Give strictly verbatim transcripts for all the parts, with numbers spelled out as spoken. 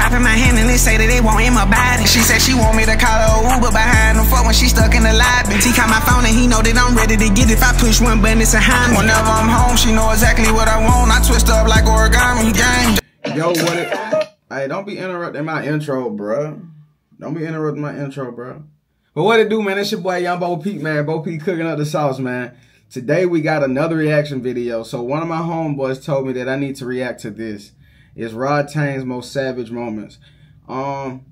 chop in my hand and they say that they want in my body. She said she want me to call her Uber behind the fuck when she stuck in the lobby. T caught my phone and he know that I'm ready to get it. If I push one button, it's a Honda. Whenever I'm home, she know exactly what I want. I twist up like origami game. Yo, what it? Hey, don't be interrupting my intro, bruh. Don't be interrupting my intro, bruh. But what it do, man? It's your boy Young Bo Pete, man. Bo Pete cooking up the sauce, man. Today we got another reaction video. So one of my homeboys told me that I need to react to this. It's Rodtang's most savage moments. Um,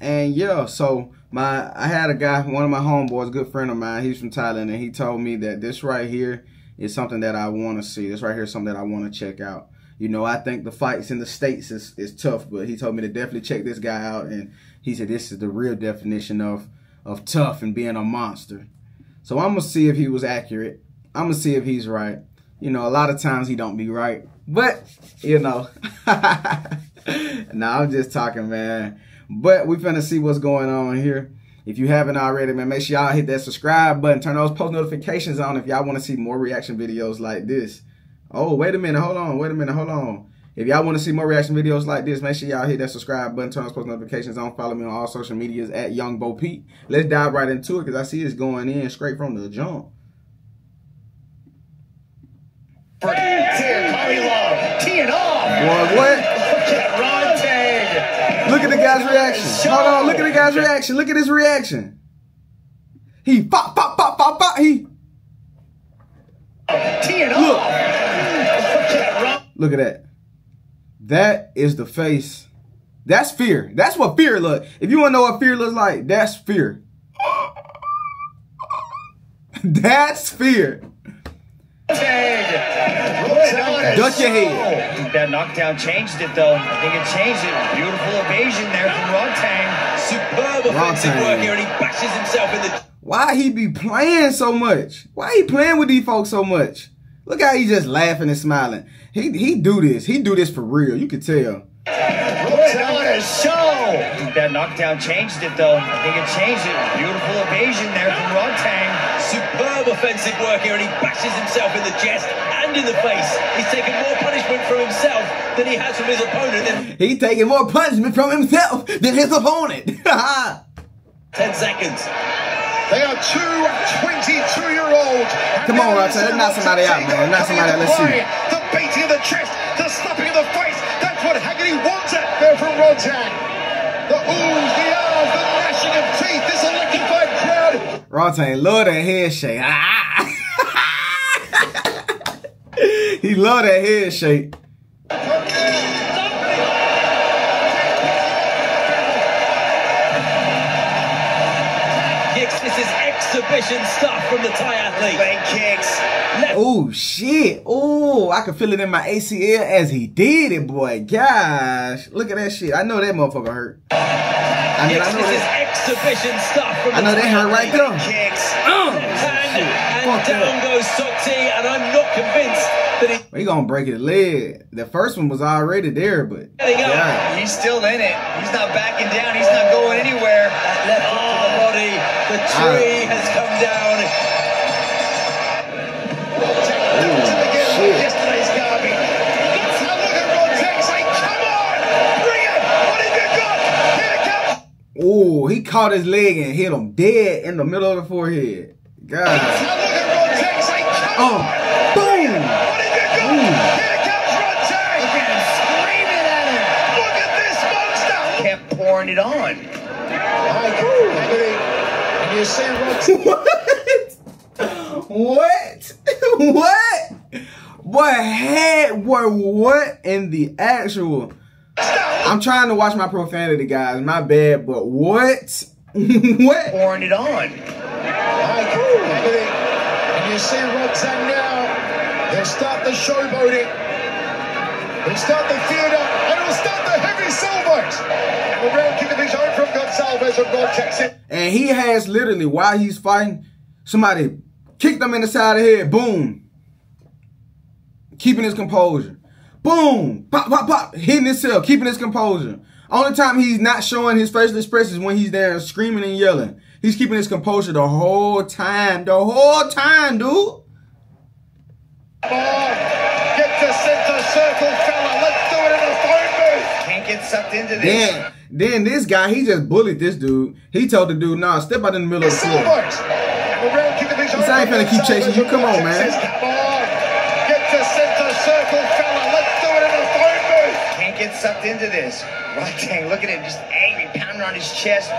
and yeah, so my I had a guy, one of my homeboys, good friend of mine. He's from Thailand, and he told me that this right here is something that I want to see. This right here is something that I want to check out. You know, I think the fights in the States is, is tough, but he told me to definitely check this guy out. And he said this is the real definition of, of tough and being a monster. So I'm going to see if he was accurate. I'm going to see if he's right. You know, a lot of times he don't be right. But, you know. Nah, I'm just talking, man. But we finna see what's going on here. If you haven't already, man, make sure y'all hit that subscribe button. Turn those post notifications on if y'all want to see more reaction videos like this. Oh, wait a minute. Hold on. Wait a minute. Hold on. If y'all want to see more reaction videos like this, make sure y'all hit that subscribe button. Turn those post notifications on. Follow me on all social medias at Young Bo Pete. Let's dive right into it because I see it's going in straight from the jump. Kalilov, teeing off. Boy, what? Look at Rodtang. Look at the guy's reaction. Hold on, look at the guy's reaction. Look at his reaction. He pop, pop, pop, pop, pop. He teeing off. Look at that. That is the face. That's fear. That's what fear looks. If you want to know what fear looks like, that's fear. That's fear. Duck your head. That knockdown changed it, though. I think it changed it. Beautiful evasion there from Rodtang. Superb offensive work here, and he bashes himself in the... Why he be playing so much? Why he playing with these folks so much? Look how he just laughing and smiling. He he do this. He do this for real. You can tell. Rodtang show. That knockdown changed it, though. I think it changed it. Beautiful evasion there from Rodtang. Superb offensive work here, and he bashes himself in the chest and in the face. He's taking more punishment from himself than he has from his opponent. He's taking more punishment from himself than his opponent. Ten seconds. They are two twenty-two-year-olds. Come on, Rodtang. Knock somebody out, man. Knock somebody out. Let's see. The beating of the chest, the slapping of the face. That's what Haggerty wants out there from Rodtang. The oohs, the ahs, the gnashing of teeth. This electrified crowd. Rodtang love that head shake. He love that head shake. Kicks, this is exhibition stuff from the Thai athlete. Bank kicks. Oh shit. Oh, I can feel it in my A C L as he did it, boy. Gosh. Look at that shit. I know that motherfucker hurt. I mean, I know this is exhibition stuff from I know they hurt right there. Kicks. Oh, and fuck down up. Goes Sokti, and I'm not convinced that he. Well, he gonna break his leg. The first one was already there, but yeah. He's still in it. He's not backing down. He's not going anywhere. That left hook to the body. The tree I... has come down. Oh, he caught his leg and hit him dead in the middle of the forehead. God. Oh, boom! Here comes Rodtang! Look at him screaming at him! Look at this monster! Kept pouring it on. And you see Rodtang. What? What? What? What head? What? What in the actual? I'm trying to watch my profanity, guys. My bad, but what? What? Pouring it on. And you see Rodtang now. They'll start the showboating. They'll start the theater. And it'll start the heavy salvos. The round kick of his own from Gonsalves of Rodtang. And he has literally, while he's fighting, somebody kicked him in the side of the head. Boom. Keeping his composure. Boom! Pop, pop, pop! Hitting himself, keeping his composure. Only time he's not showing his facial expressions when he's there screaming and yelling. He's keeping his composure the whole time. The whole time, dude! Oh, get the center circle, fella. Let's do it in a phone booth. Can't get sucked locked into this. Then, then this guy, he just bullied this dude. He told the dude, nah, step out in the middle of the floor. I ain't finna keep chasing you. Come on, man. Get to center circle, fella. Let's do it in a third move. Can't get sucked into this. Rodtang, look at him, just angry, pounding on his chest,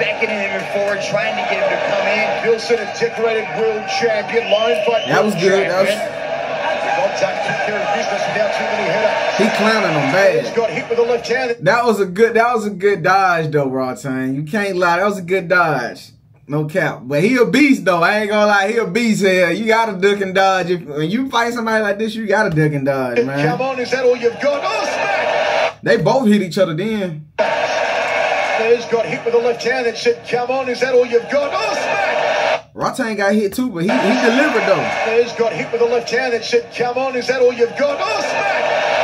beckoning him forward, trying to get him to come in. Wilson, a decorated world champion, line fight. That was good. That was... He clowning him bad. Got hit with a left hand. That was a good. That was a good dodge, though, Rodtang. You can't lie. That was a good dodge. No cap. But he a beast, though. I ain't gonna lie. He a beast here. You gotta duck and dodge. If, when you fight somebody like this, you gotta duck and dodge, man. Come on, is that all you've got? Oh, smack! They both hit each other then. There's got hit with a left hand that said, come on, is that all you've got? Oh, smack! Rodtang got hit too, but he, he delivered, though. There's got hit with a left hand that said, come on, is that all you've got? Oh, smack!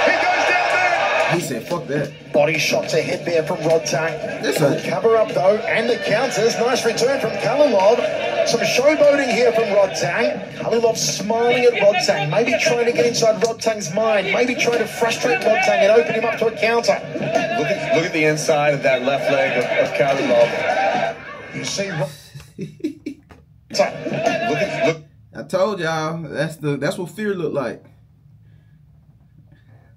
He goes down there! He said, fuck that. Body shot to hit there from Rodtang. This a cover up though, and the counters. Nice return from Kalilov. Some showboating here from Rodtang. Kalilov smiling at Rodtang, maybe trying to get inside Rodtang's mind, maybe trying to frustrate Rodtang and open him up to a counter. Look at look at the inside of that left leg of, of Kalilov. You see, look at look. I told y'all that's the that's what fear looked like.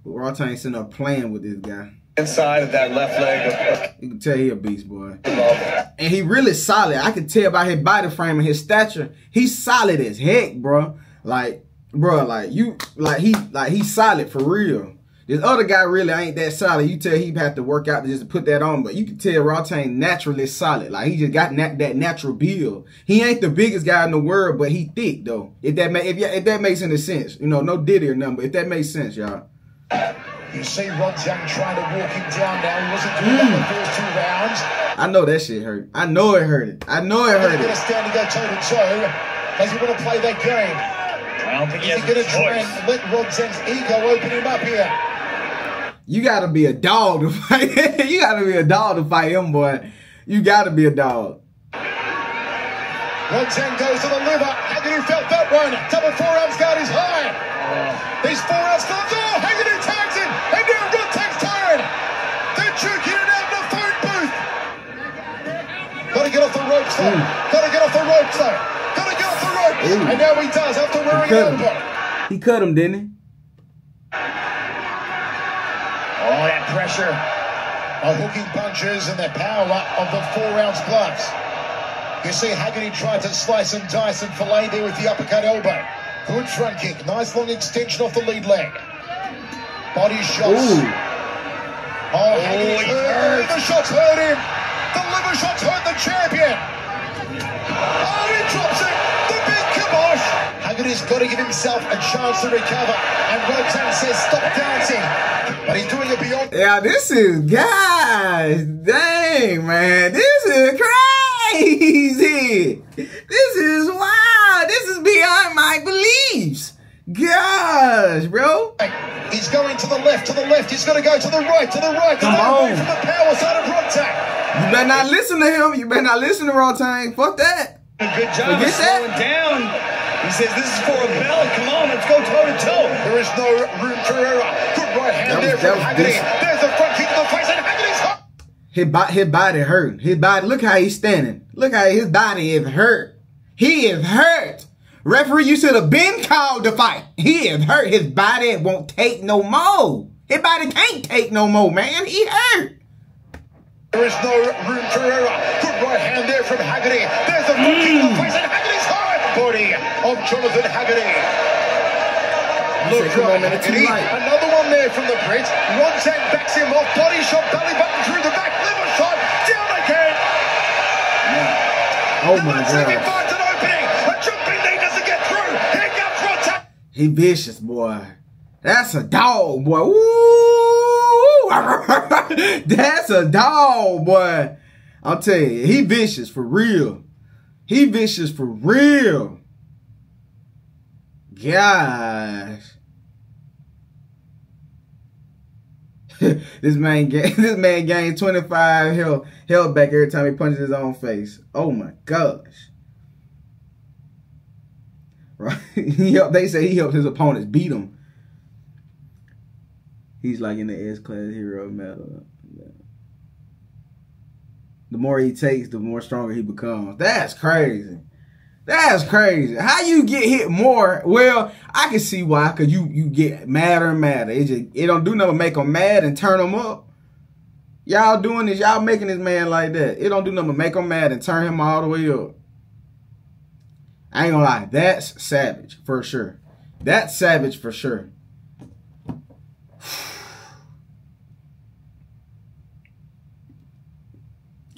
But Rodtang sitting up playing with this guy. Inside of that left leg of, you can tell he a beast, boy. And he really solid. I can tell by his body frame and his stature. He's solid as heck, bro. Like, bro, like you like he like he's solid for real. This other guy really ain't that solid. You tell he had to work out to just put that on, but you can tell Rodtang naturally solid. Like he just got that that natural build. He ain't the biggest guy in the world, but he thick though. If that make if, if that makes any sense, you know, no Diddy or nothing, but if that makes sense, y'all. You see Rodtang trying to walk him down now. He wasn't doing mm. that the first two rounds. I know that shit hurt. I know it hurt it. I know it hurt it. He's going to stand and go toe-to-toe. Does he want to play that game? I don't think he has a choice. Is he going to try and let Rodtang's ego open him up here? You got to be a dog to fight. You got to be a dog to fight him, boy. You got to be a dog. Rodtang goes to the liver. Haggerty felt that one. Double forearms guard is high. Oh. These forearms gloves. Oh, Haggerty tags in. And now Rodtang's tired. They're choking it out in the phone booth. Got to get off the ropes, though. Got to get off the ropes, though. Got to get off the ropes. Ooh. And now he does after wearing it over. He cut him, didn't he? Oh, that pressure of hooking punches and the power of the four-ounce gloves. You see Haggerty tried to slice and dice and fillet there with the uppercut elbow. Good front kick. Nice long extension off the lead leg. Body shots. Ooh. Oh, Haggerty hurt. The liver shots hurt him. The liver shots hurt the champion. Oh, he drops it. The big kibosh. Haggerty's got to give himself a chance to recover. And Rodtang says, stop dancing. But he's doing it beyond. Yeah, this is, guys, dang, man. This is crazy. Easy. This is wild. This is beyond my beliefs. Gosh, bro. He's going to the left, to the left. He's got to go to the right, to the right. Come on. From the power side of Rodtang. You better not listen to him. You better not listen to Rodtang. Fuck that. Good job of slowing down. He says, this is for a bell. Come on, let's go toe to toe. There is no room for error. Good right hand there from Haggerty. There's a front kick to the face. His body, his body hurt. His body, look how he's standing. Look how his body is hurt. He is hurt. Referee, you should have been called to fight. He is hurt. His body won't take no more. His body can't take no more, man. He hurt. There is no room for error. Good right hand there from Haggerty. There's a foot kick to the face and Haggerty's hard. Body of Jonathan Haggerty. Look, right, Haggerty. Another one there from the Brit. Rodtang backs him off. Body shot, belly button through the back. Liver shot, down again. Yeah. Oh, the my God. He finds an opening. A jumping knee doesn't get through. Here comes Rodtang. He vicious, boy. That's a dog, boy. Woo! That's a dog, boy. I'll tell you, he vicious for real. He vicious for real. Gosh. This man gained, this man gained twenty-five held, held back every time he punches his own face. Oh my gosh. Right? He helped, they say he helped his opponents beat him. He's like in the S-class hero medal. Yeah. the more he takes, the more stronger he becomes. That's crazy. That's crazy. How you get hit more? Well, I can see why, because you, you get madder and madder. It, just, it don't do nothing but make them mad and turn them up. Y'all doing this, y'all making this man like that. It don't do nothing but make him mad and turn him all the way up. I ain't gonna lie, that's savage for sure. That's savage for sure.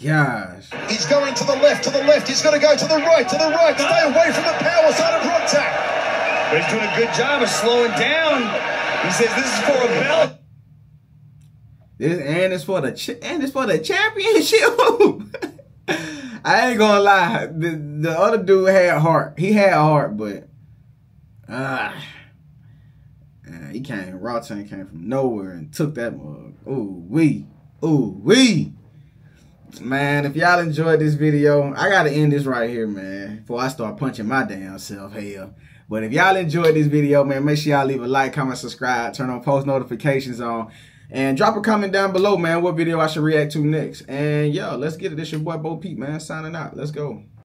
Gosh. He's going to the left, to the left. He's going to go to the right, to the right. Stay away from the power side of Rodtang. But he's doing a good job of slowing down. He says this is for a belt. This and it's for the ch and it's for the championship. I ain't gonna lie. The the other dude had heart. He had heart, but ah, uh, uh, he came. Rodtang came from nowhere and took that mug. Ooh wee, ooh wee. Man, if y'all enjoyed this video, I gotta end this right here, man, before I start punching my damn self, hell. But if y'all enjoyed this video, man, make sure y'all leave a like, comment, subscribe, turn on post notifications on, and drop a comment down below, man, what video I should react to next. And, yo, let's get it. This your boy, Bo Pete, man, signing out. Let's go.